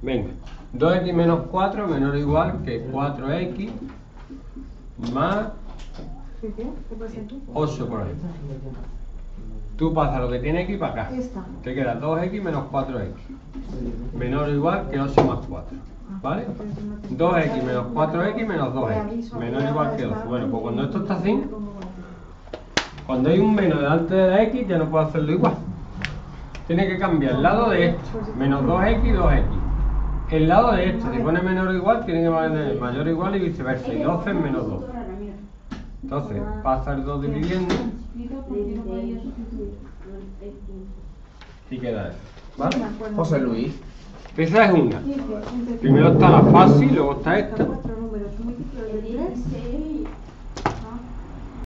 Venga, 2x menos 4 menor o igual que 4x más 8 por ahí. Tú pasas lo que tiene x para acá. Te queda 2x menos 4x. Menor o igual que 8 más 4. ¿Vale? 2x menos 4x menos 2x. Menor o igual que 8. Bueno, pues cuando esto está así, cuando hay un menos delante de la x, ya no puedo hacerlo igual. Tiene que cambiar el lado de esto. Menos 2x, 2x. El lado de esto, si pone menor o igual, tiene que valer mayor o igual y viceversa. Y 12 menos 2. Entonces, pasa el 2 dividiendo. Y queda eso, ¿vale? José Luis. Esa es una. Primero está la fácil, luego está esta.